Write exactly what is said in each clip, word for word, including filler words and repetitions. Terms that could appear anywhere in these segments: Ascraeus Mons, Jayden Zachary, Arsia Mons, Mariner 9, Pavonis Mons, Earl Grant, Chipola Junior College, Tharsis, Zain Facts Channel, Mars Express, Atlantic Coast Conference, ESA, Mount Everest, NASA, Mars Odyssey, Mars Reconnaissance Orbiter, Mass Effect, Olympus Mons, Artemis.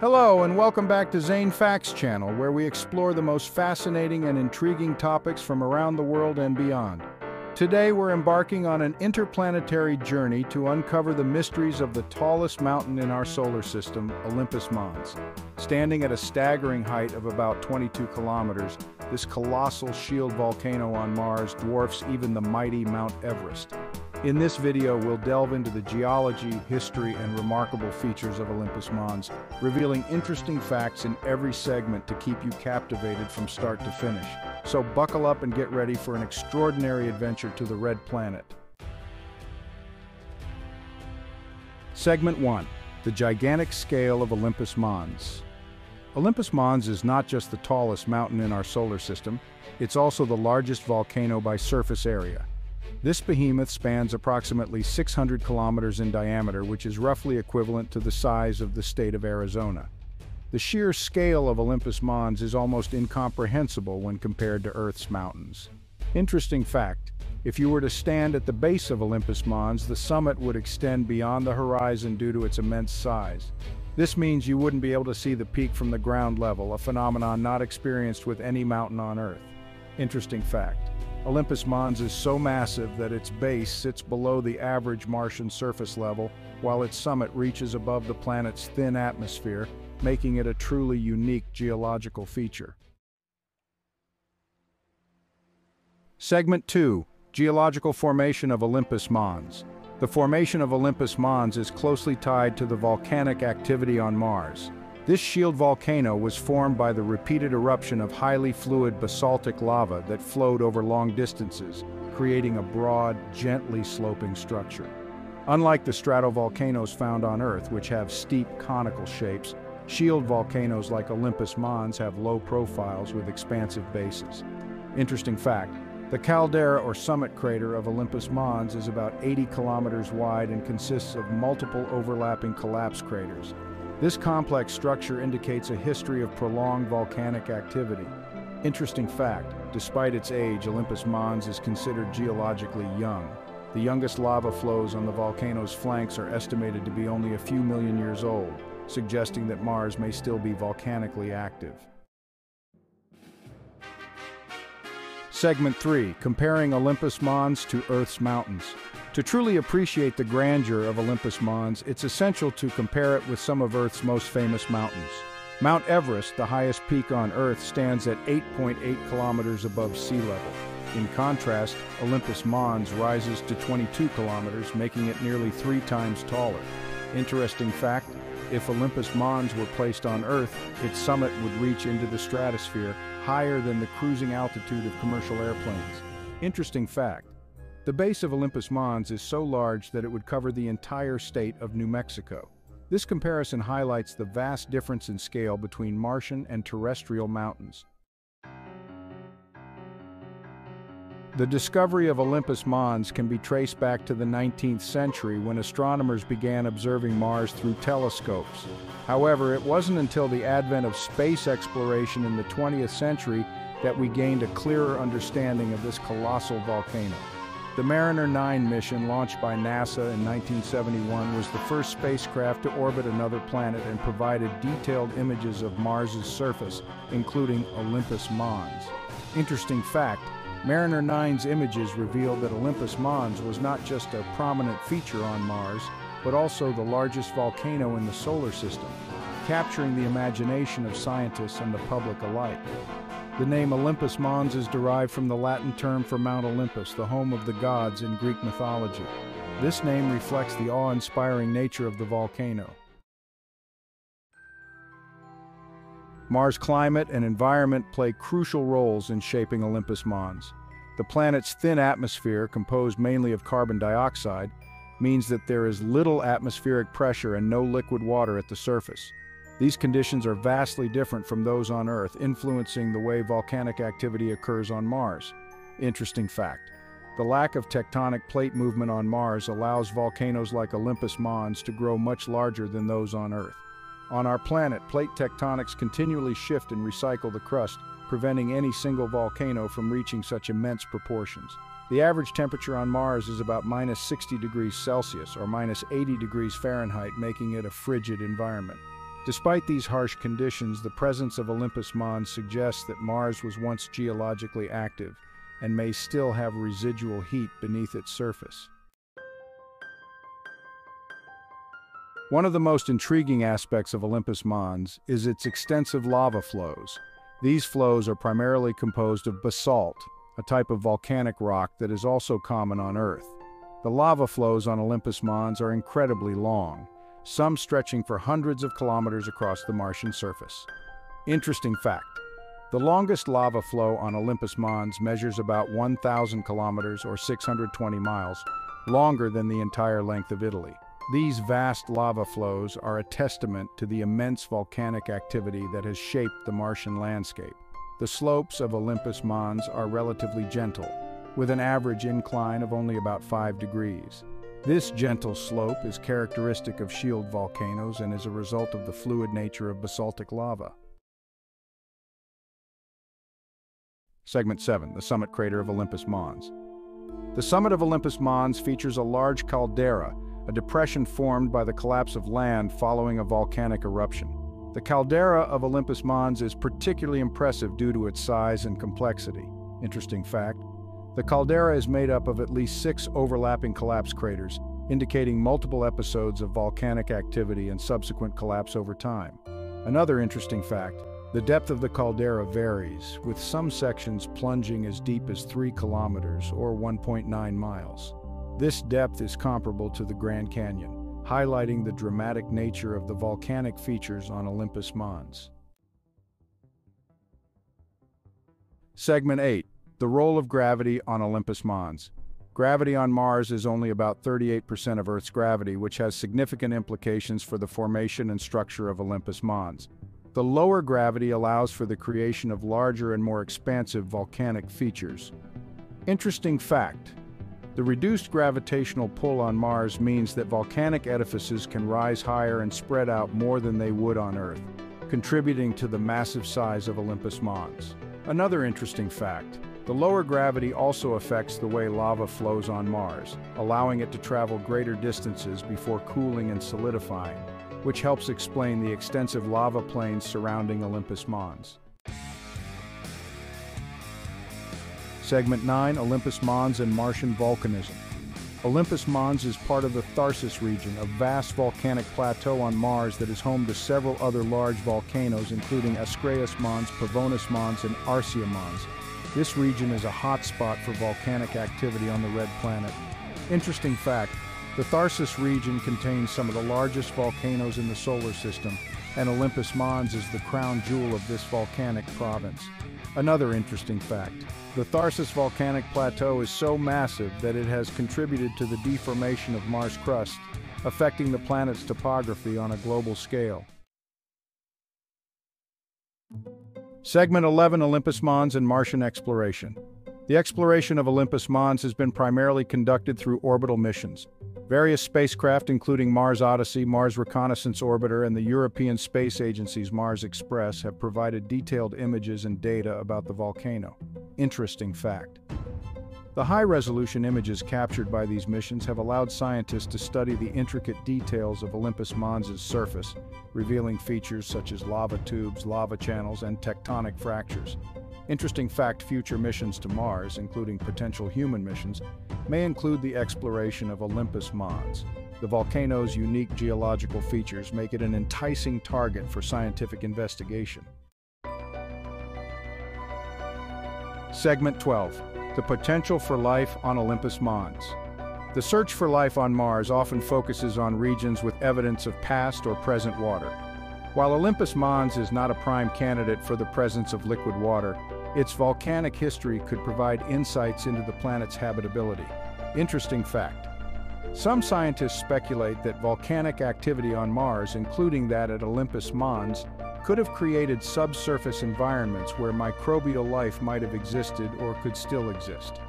Hello and welcome back to Zain Facts Channel, where we explore the most fascinating and intriguing topics from around the world and beyond. Today we're embarking on an interplanetary journey to uncover the mysteries of the tallest mountain in our solar system, Olympus Mons. Standing at a staggering height of about twenty-two kilometers, this colossal shield volcano on Mars dwarfs even the mighty Mount Everest. In this video, we'll delve into the geology, history, and remarkable features of Olympus Mons, revealing interesting facts in every segment to keep you captivated from start to finish. So buckle up and get ready for an extraordinary adventure to the Red Planet. Segment one. The gigantic scale of Olympus Mons. Olympus Mons is not just the tallest mountain in our solar system, it's also the largest volcano by surface area. This behemoth spans approximately six hundred kilometers in diameter, which is roughly equivalent to the size of the state of Arizona. The sheer scale of Olympus Mons is almost incomprehensible when compared to Earth's mountains. Interesting fact, if you were to stand at the base of Olympus Mons, the summit would extend beyond the horizon due to its immense size. This means you wouldn't be able to see the peak from the ground level, a phenomenon not experienced with any mountain on Earth. Interesting fact. Olympus Mons is so massive that its base sits below the average Martian surface level, while its summit reaches above the planet's thin atmosphere, making it a truly unique geological feature. Segment two. Geological formation of Olympus Mons. The formation of Olympus Mons is closely tied to the volcanic activity on Mars. This shield volcano was formed by the repeated eruption of highly fluid basaltic lava that flowed over long distances, creating a broad, gently sloping structure. Unlike the stratovolcanoes found on Earth, which have steep conical shapes, shield volcanoes like Olympus Mons have low profiles with expansive bases. Interesting fact, the caldera or summit crater of Olympus Mons is about eighty kilometers wide and consists of multiple overlapping collapse craters. This complex structure indicates a history of prolonged volcanic activity. Interesting fact, despite its age, Olympus Mons is considered geologically young. The youngest lava flows on the volcano's flanks are estimated to be only a few million years old, suggesting that Mars may still be volcanically active. Segment three. Comparing Olympus Mons to Earth's mountains. To truly appreciate the grandeur of Olympus Mons, it's essential to compare it with some of Earth's most famous mountains. Mount Everest, the highest peak on Earth, stands at eight point eight kilometers above sea level. In contrast, Olympus Mons rises to twenty-two kilometers, making it nearly three times taller. Interesting fact, if Olympus Mons were placed on Earth, its summit would reach into the stratosphere, higher than the cruising altitude of commercial airplanes. Interesting fact, the base of Olympus Mons is so large that it would cover the entire state of New Mexico. This comparison highlights the vast difference in scale between Martian and terrestrial mountains. The discovery of Olympus Mons can be traced back to the nineteenth century when astronomers began observing Mars through telescopes. However, it wasn't until the advent of space exploration in the twentieth century that we gained a clearer understanding of this colossal volcano. The Mariner nine mission, launched by NASA in nineteen seventy-one, was the first spacecraft to orbit another planet and provided detailed images of Mars's surface, including Olympus Mons. Interesting fact, Mariner nine's images revealed that Olympus Mons was not just a prominent feature on Mars, but also the largest volcano in the solar system, capturing the imagination of scientists and the public alike. The name Olympus Mons is derived from the Latin term for Mount Olympus, the home of the gods in Greek mythology. This name reflects the awe-inspiring nature of the volcano. Mars' climate and environment play crucial roles in shaping Olympus Mons. The planet's thin atmosphere, composed mainly of carbon dioxide, means that there is little atmospheric pressure and no liquid water at the surface. These conditions are vastly different from those on Earth, influencing the way volcanic activity occurs on Mars. Interesting fact, the lack of tectonic plate movement on Mars allows volcanoes like Olympus Mons to grow much larger than those on Earth. On our planet, plate tectonics continually shift and recycle the crust, preventing any single volcano from reaching such immense proportions. The average temperature on Mars is about minus sixty degrees Celsius or minus eighty degrees Fahrenheit, making it a frigid environment. Despite these harsh conditions, the presence of Olympus Mons suggests that Mars was once geologically active and may still have residual heat beneath its surface. One of the most intriguing aspects of Olympus Mons is its extensive lava flows. These flows are primarily composed of basalt, a type of volcanic rock that is also common on Earth. The lava flows on Olympus Mons are incredibly long, some stretching for hundreds of kilometers across the Martian surface. Interesting fact: the longest lava flow on Olympus Mons measures about one thousand kilometers or six hundred twenty miles, longer than the entire length of Italy. These vast lava flows are a testament to the immense volcanic activity that has shaped the Martian landscape. The slopes of Olympus Mons are relatively gentle, with an average incline of only about five degrees. This gentle slope is characteristic of shield volcanoes and is a result of the fluid nature of basaltic lava. Segment seven, the summit crater of Olympus Mons. The summit of Olympus Mons features a large caldera, a depression formed by the collapse of land following a volcanic eruption. The caldera of Olympus Mons is particularly impressive due to its size and complexity. Interesting fact: the caldera is made up of at least six overlapping collapse craters, indicating multiple episodes of volcanic activity and subsequent collapse over time. Another interesting fact: the depth of the caldera varies, with some sections plunging as deep as three kilometers or one point nine miles. This depth is comparable to the Grand Canyon, highlighting the dramatic nature of the volcanic features on Olympus Mons. Segment eight. The role of gravity on Olympus Mons. Gravity on Mars is only about thirty-eight percent of Earth's gravity, which has significant implications for the formation and structure of Olympus Mons. The lower gravity allows for the creation of larger and more expansive volcanic features. Interesting fact: the reduced gravitational pull on Mars means that volcanic edifices can rise higher and spread out more than they would on Earth, contributing to the massive size of Olympus Mons. Another interesting fact: the lower gravity also affects the way lava flows on Mars, allowing it to travel greater distances before cooling and solidifying, which helps explain the extensive lava plains surrounding Olympus Mons. Segment nine, Olympus Mons and Martian volcanism. Olympus Mons is part of the Tharsis region, a vast volcanic plateau on Mars that is home to several other large volcanoes, including Ascraeus Mons, Pavonis Mons, and Arsia Mons. This region is a hotspot for volcanic activity on the Red Planet. Interesting fact: the Tharsis region contains some of the largest volcanoes in the solar system, and Olympus Mons is the crown jewel of this volcanic province. Another interesting fact: the Tharsis volcanic plateau is so massive that it has contributed to the deformation of Mars' crust, affecting the planet's topography on a global scale. Segment eleven, Olympus Mons and Martian exploration. The exploration of Olympus Mons has been primarily conducted through orbital missions. Various spacecraft, including Mars Odyssey, Mars Reconnaissance Orbiter, and the European Space Agency's Mars Express, have provided detailed images and data about the volcano. Interesting fact: the high-resolution images captured by these missions have allowed scientists to study the intricate details of Olympus Mons' surface, revealing features such as lava tubes, lava channels, and tectonic fractures. Interesting fact: future missions to Mars, including potential human missions, may include the exploration of Olympus Mons. The volcano's unique geological features make it an enticing target for scientific investigation. Segment twelve. The potential for life on Olympus Mons. The search for life on Mars often focuses on regions with evidence of past or present water. While Olympus Mons is not a prime candidate for the presence of liquid water, its volcanic history could provide insights into the planet's habitability. Interesting fact: some scientists speculate that volcanic activity on Mars, including that at Olympus Mons, could have created subsurface environments where microbial life might have existed or could still exist.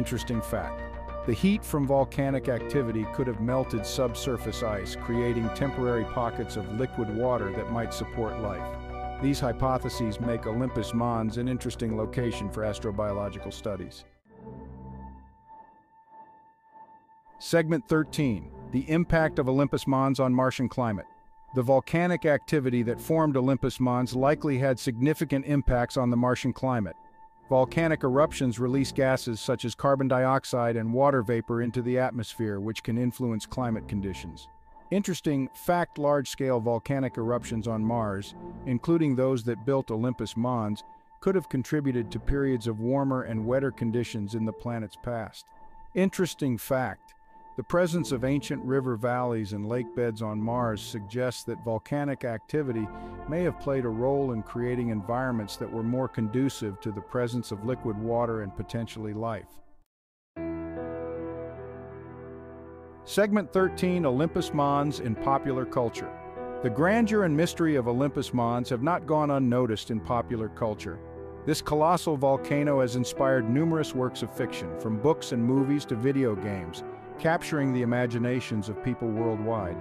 Interesting fact: the heat from volcanic activity could have melted subsurface ice, creating temporary pockets of liquid water that might support life. These hypotheses make Olympus Mons an interesting location for astrobiological studies. Segment thirteen, the impact of Olympus Mons on Martian climate. The volcanic activity that formed Olympus Mons likely had significant impacts on the Martian climate. Volcanic eruptions release gases such as carbon dioxide and water vapor into the atmosphere, which can influence climate conditions. Interesting fact: large-scale volcanic eruptions on Mars, including those that built Olympus Mons, could have contributed to periods of warmer and wetter conditions in the planet's past. Interesting fact: the presence of ancient river valleys and lake beds on Mars suggests that volcanic activity may have played a role in creating environments that were more conducive to the presence of liquid water and potentially life. Segment thirteen: Olympus Mons in popular culture. The grandeur and mystery of Olympus Mons have not gone unnoticed in popular culture. This colossal volcano has inspired numerous works of fiction, from books and movies to video games, capturing the imaginations of people worldwide.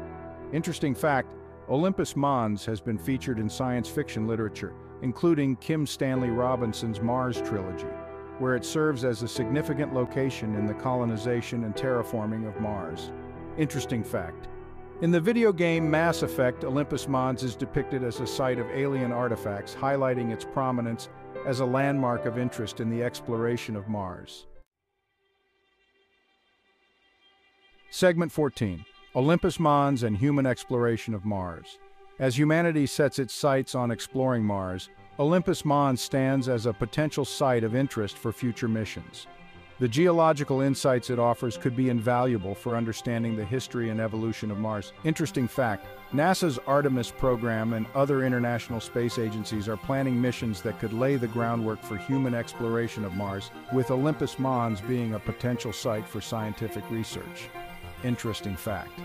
Interesting fact: Olympus Mons has been featured in science fiction literature, including Kim Stanley Robinson's Mars trilogy, where it serves as a significant location in the colonization and terraforming of Mars. Interesting fact: in the video game Mass Effect, Olympus Mons is depicted as a site of alien artifacts, highlighting its prominence as a landmark of interest in the exploration of Mars. Segment fourteen: Olympus Mons and human exploration of Mars. As humanity sets its sights on exploring Mars, Olympus Mons stands as a potential site of interest for future missions. The geological insights it offers could be invaluable for understanding the history and evolution of Mars. Interesting fact: NASA's Artemis program and other international space agencies are planning missions that could lay the groundwork for human exploration of Mars, with Olympus Mons being a potential site for scientific research. Interesting fact: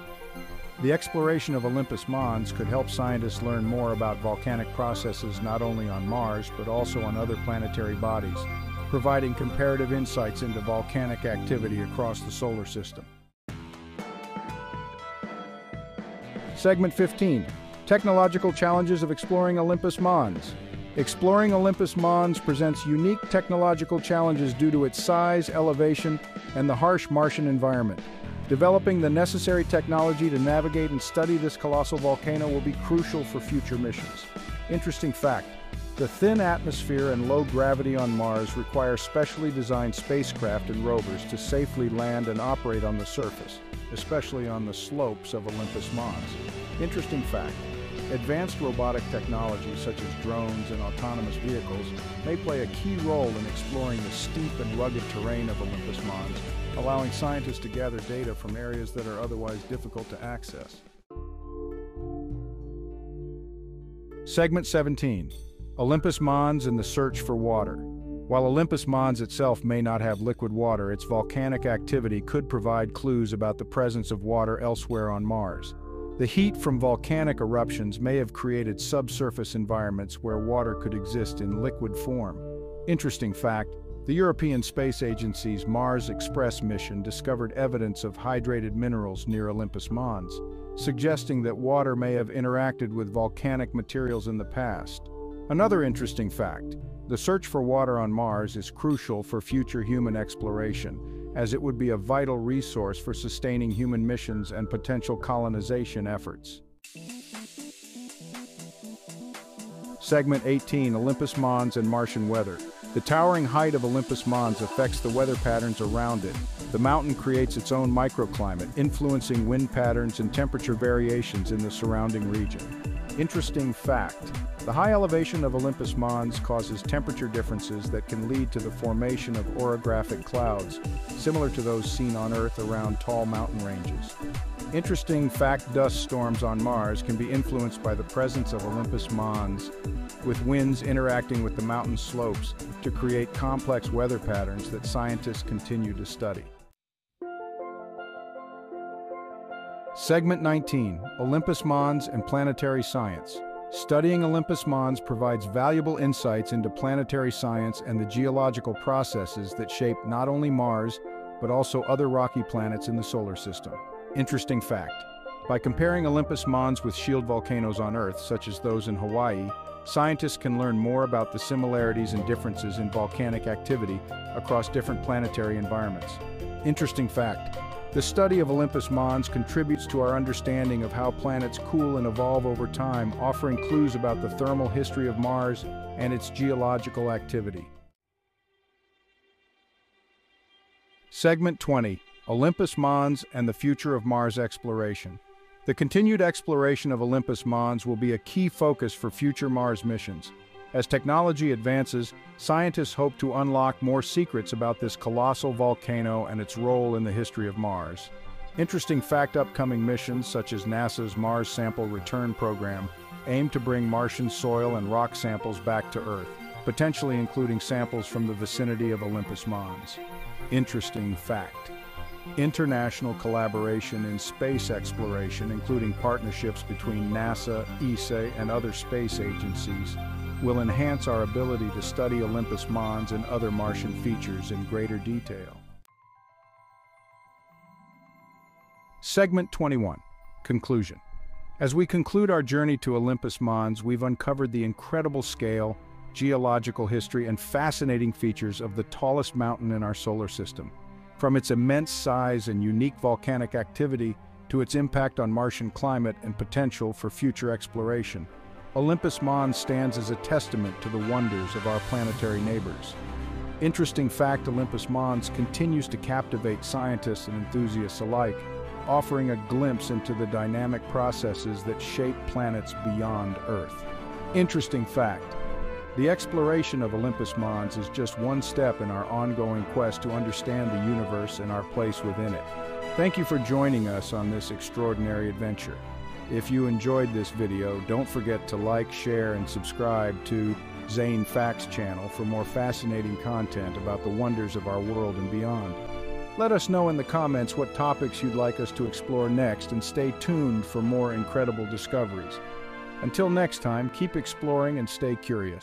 the exploration of Olympus Mons could help scientists learn more about volcanic processes not only on Mars but also on other planetary bodies, providing comparative insights into volcanic activity across the solar system. Segment fifteen: Technological challenges of exploring Olympus Mons. Exploring Olympus Mons presents unique technological challenges due to its size, elevation, and the harsh Martian environment. Developing the necessary technology to navigate and study this colossal volcano will be crucial for future missions. Interesting fact: the thin atmosphere and low gravity on Mars require specially designed spacecraft and rovers to safely land and operate on the surface, especially on the slopes of Olympus Mons. Interesting fact: advanced robotic technology such as drones and autonomous vehicles may play a key role in exploring the steep and rugged terrain of Olympus Mons, allowing scientists to gather data from areas that are otherwise difficult to access. Segment seventeen: Olympus Mons and the search for water. While Olympus Mons itself may not have liquid water, its volcanic activity could provide clues about the presence of water elsewhere on Mars. The heat from volcanic eruptions may have created subsurface environments where water could exist in liquid form. Interesting fact: the European Space Agency's Mars Express mission discovered evidence of hydrated minerals near Olympus Mons, suggesting that water may have interacted with volcanic materials in the past. Another interesting fact: the search for water on Mars is crucial for future human exploration, as it would be a vital resource for sustaining human missions and potential colonization efforts. Segment eighteen: Olympus Mons and Martian weather. The towering height of Olympus Mons affects the weather patterns around it. The mountain creates its own microclimate, influencing wind patterns and temperature variations in the surrounding region. Interesting fact: the high elevation of Olympus Mons causes temperature differences that can lead to the formation of orographic clouds, similar to those seen on Earth around tall mountain ranges. Interesting fact: dust storms on Mars can be influenced by the presence of Olympus Mons, with winds interacting with the mountain slopes to create complex weather patterns that scientists continue to study. Segment nineteen: Olympus Mons and planetary science. Studying Olympus Mons provides valuable insights into planetary science and the geological processes that shape not only Mars, but also other rocky planets in the solar system. Interesting fact: by comparing Olympus Mons with shield volcanoes on Earth, such as those in Hawaii, scientists can learn more about the similarities and differences in volcanic activity across different planetary environments. Interesting fact: The study of Olympus Mons contributes to our understanding of how planets cool and evolve over time, offering clues about the thermal history of Mars and its geological activity. Segment twenty, Olympus Mons and the future of Mars exploration. The continued exploration of Olympus Mons will be a key focus for future Mars missions. As technology advances, scientists hope to unlock more secrets about this colossal volcano and its role in the history of Mars. Interesting fact: upcoming missions such as NASA's Mars Sample Return program aim to bring Martian soil and rock samples back to Earth, potentially including samples from the vicinity of Olympus Mons. Interesting fact: international collaboration in space exploration, including partnerships between NASA, E S A, and other space agencies, will enhance our ability to study Olympus Mons and other Martian features in greater detail. Segment twenty-one, Conclusion. As we conclude our journey to Olympus Mons, we've uncovered the incredible scale, geological history, and fascinating features of the tallest mountain in our solar system. From its immense size and unique volcanic activity to its impact on Martian climate and potential for future exploration, Olympus Mons stands as a testament to the wonders of our planetary neighbors. Interesting fact: Olympus Mons continues to captivate scientists and enthusiasts alike, offering a glimpse into the dynamic processes that shape planets beyond Earth. Interesting fact: the exploration of Olympus Mons is just one step in our ongoing quest to understand the universe and our place within it. Thank you for joining us on this extraordinary adventure. If you enjoyed this video, don't forget to like, share, and subscribe to Zain Facts Channel for more fascinating content about the wonders of our world and beyond. Let us know in the comments what topics you'd like us to explore next, and stay tuned for more incredible discoveries. Until next time, keep exploring and stay curious.